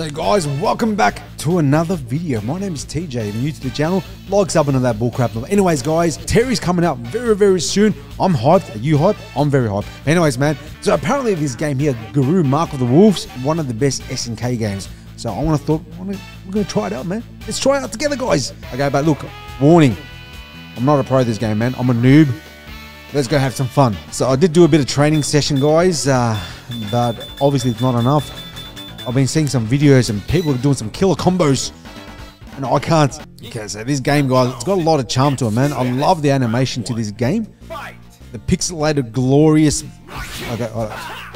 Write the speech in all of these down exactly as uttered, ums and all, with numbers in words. So guys, welcome back to another video. My name is T J. If you're new to the channel, like, sub, and all that bullcrap. Anyways guys, Terry's coming out very, very soon. I'm hyped. Are you hyped? I'm very hyped. Anyways man, so apparently this game here, Garou, Mark of the Wolves, one of the best S N K games. So I want to thought, wanna, we're going to try it out, man. Let's try it out together, guys. Okay, but look, warning. I'm not a pro at this game, man. I'm a noob. Let's go have some fun. So I did do a bit of training session, guys, uh, but obviously it's not enough. I've been seeing some videos and people are doing some killer combos and I can't. Okay, so this game, guys, it's got a lot of charm to it, man. I love the animation to this game. The pixelated, glorious... Okay, right.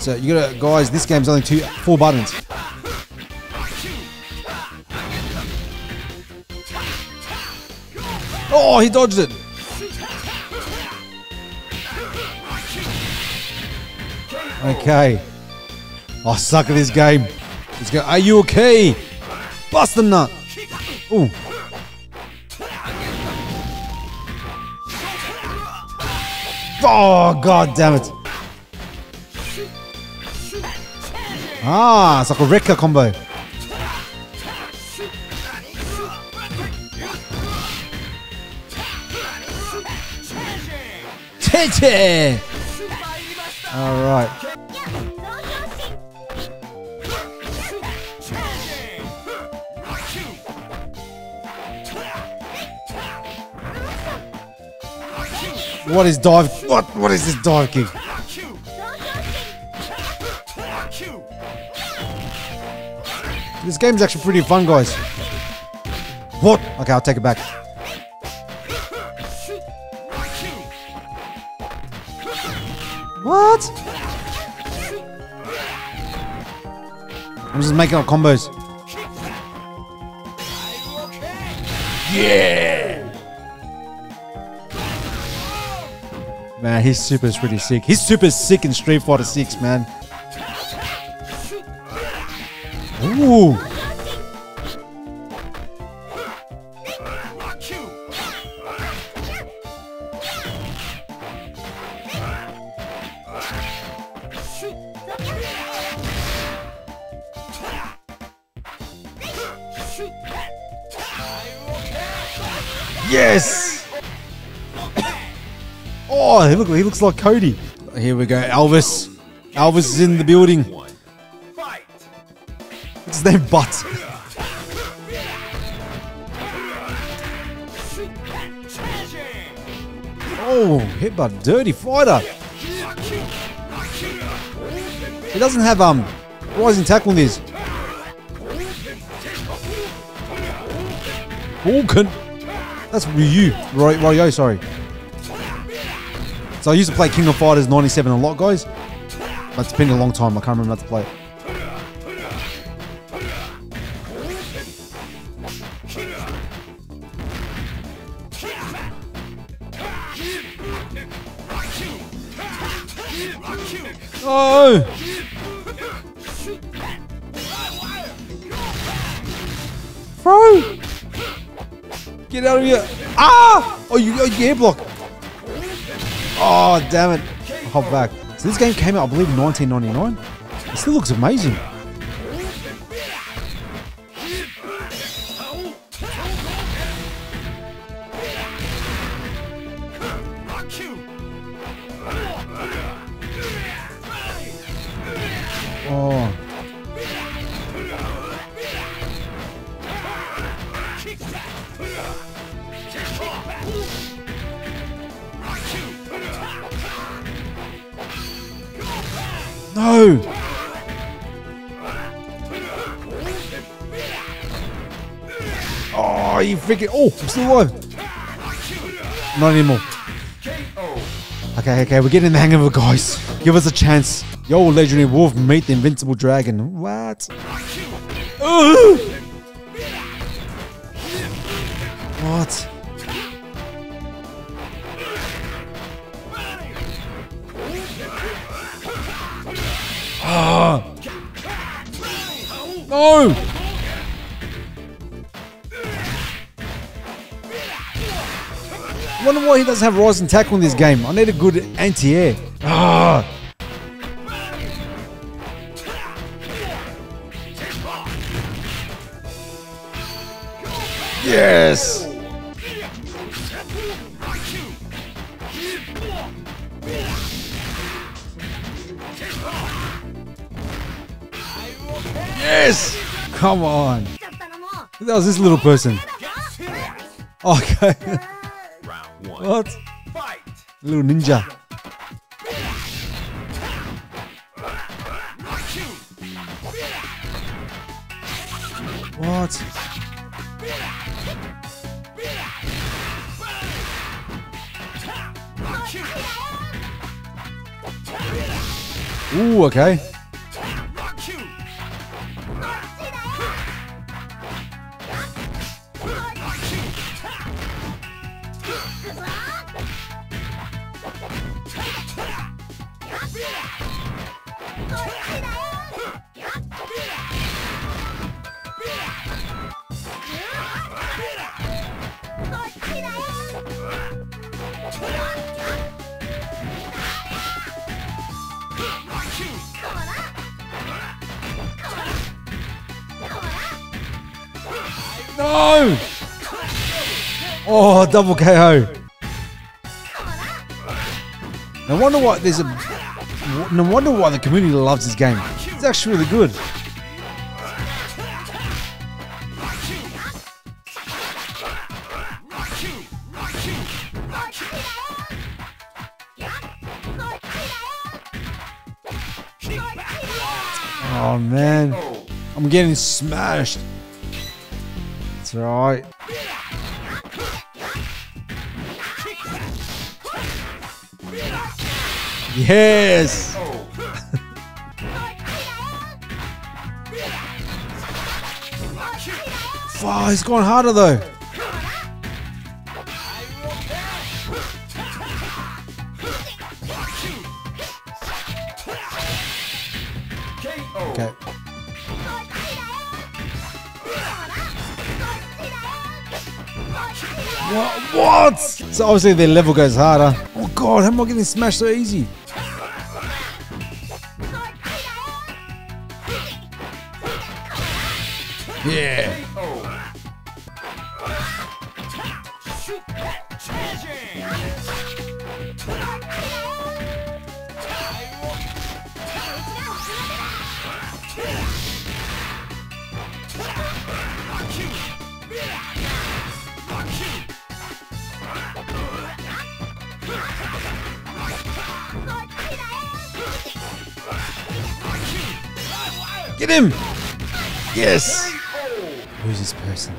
So you gotta, guys, this game's only two, four buttons. Oh, he dodged it. Okay. I suck at this game. Let's go. Are you okay? Bust the nut. Ooh. Oh, god damn it. Ah, it's like a wrecker combo. Tete! Alright. What is dive? What? What is this dive kick? This game's actually pretty fun, guys. What? Okay, I'll take it back. What? I'm just making up combos. Yeah! Man, his super is pretty sick. His super is sick in Street Fighter six, man. Ooh. Yes. Oh, he, look, he looks like Cody. Here we go, Elvis. Elvis is in the building. What's his name? Butt. Oh, hit by Dirty Fighter. He doesn't have um rising tackle in this. Vulcan. That's Ryu. Right, Ryo, sorry. So I used to play King of Fighters ninety-seven a lot, guys. But it's been a long time. I can't remember how to play it. Oh! Bro! Get out of here! Ah! Oh, you, oh, you air block. Oh, damn it. Hop back. So this game came out, I believe, in nineteen ninety-nine. It still looks amazing. Oh. No! Oh, you freaking... Oh, I'm still alive. Not anymore. Okay, okay, we're getting the hang of it, guys. Give us a chance. Yo, legendary wolf, meet the invincible dragon. What? Ooh. What? Oh. No! I wonder why he doesn't have rising tackle in this game. I need a good anti-air. Oh. Yes! Yes! Come on! That was this little person. Okay. What? Little ninja. What? Ooh, okay. No! Oh, double K O. No wonder why there's a. No wonder why the community loves this game. It's actually really good. Oh man, I'm getting smashed. That's right. Yes. Wow, he's gone harder though. Okay. What? What? So obviously their level goes harder. Oh god, how am I getting smashed so easy? Yeah. Get him! Yes! Who's this person?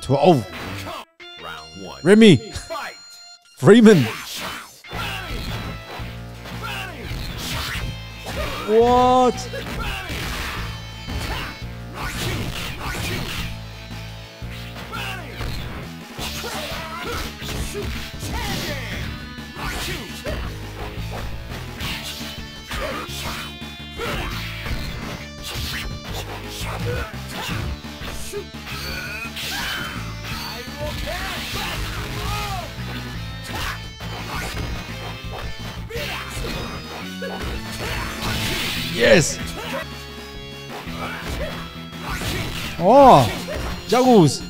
twelve! Remy! Freeman! What? Yes! Oh! Jagus!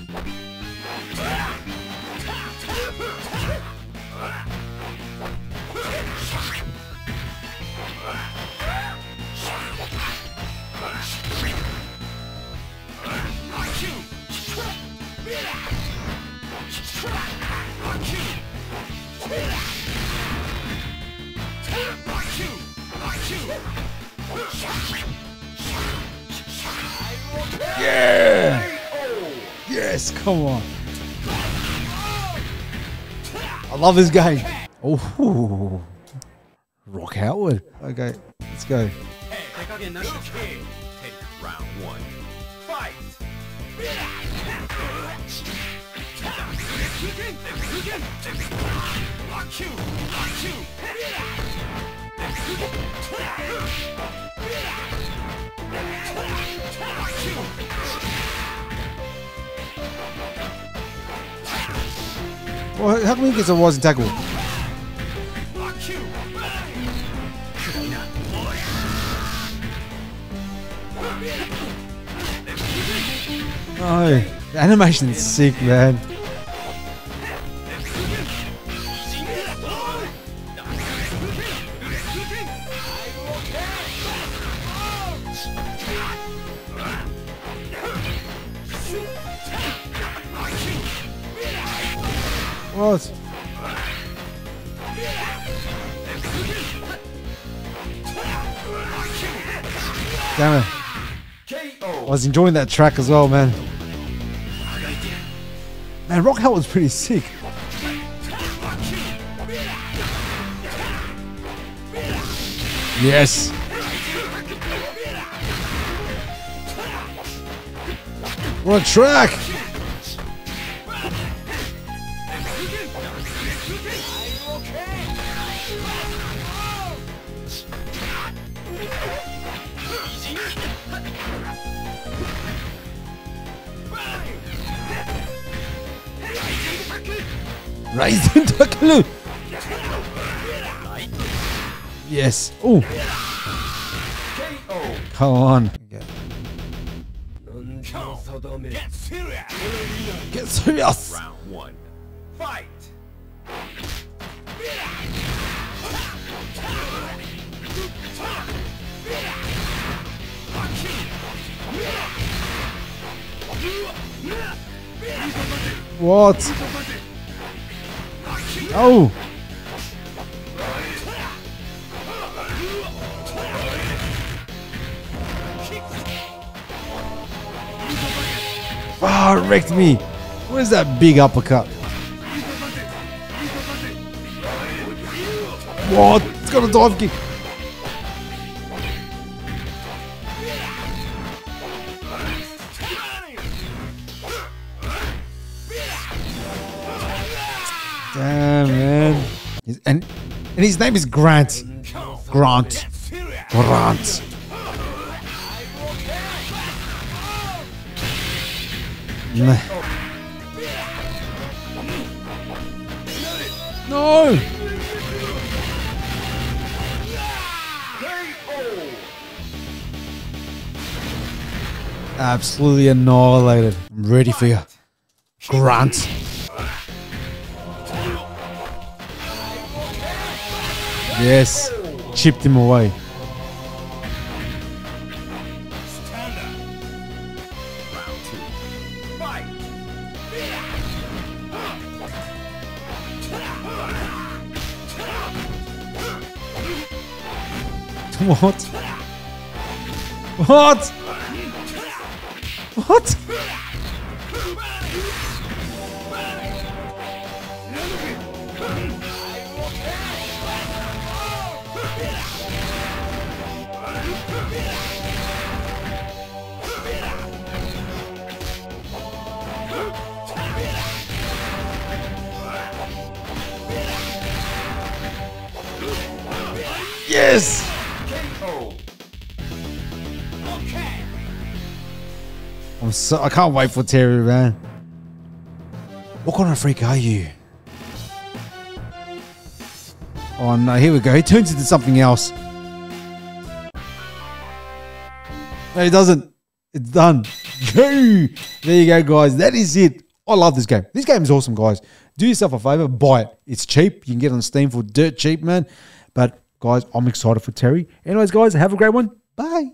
Yeah! Yes, come on. I love this game. Oh, Rock Howard. Okay, let's go. Round one. Fight. Well, how can we get a rising tackle? No. Animation is sick, man. What? Damn it. I was enjoying that track as well, man. Man, Rock Howard was pretty sick. Yes. What a track! Rising Takalu! Yes. Oh. Come on. Get serious. Get serious. Round one. Fight. What? Oh! Ah, oh, wrecked me! Where's that big uppercut? What? It's got a dive kick! Damn, man. He's, and, and his name is Grant. Grant. Grant. No. Absolutely annihilated. I'm ready for you, Grant. Yes, chipped him away. Stand up. Round two. Fight. What? What? What? Yes! I'm so I can't wait for Terry, man. What kind of freak are you? Oh no, here we go. He turns into something else. No, he doesn't. It's done. There you go, guys. That is it. I love this game. This game is awesome, guys. Do yourself a favor, buy it. It's cheap. You can get it on Steam for dirt cheap, man. But guys, I'm excited for Terry. Anyways, guys, have a great one. Bye.